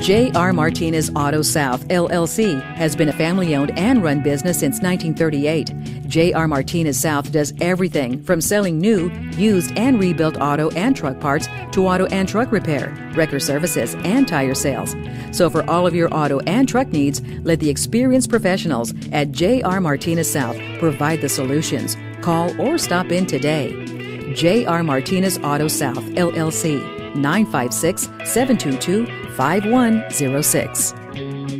J.R. Martinez Auto South LLC has been a family-owned and run business since 1938. J.R. Martinez South does everything from selling new, used, and rebuilt auto and truck parts to auto and truck repair, wrecker services, and tire sales. So for all of your auto and truck needs, let the experienced professionals at J.R. Martinez South provide the solutions. Call or stop in today. J.R. Martinez Auto South LLC, 956-722-5106.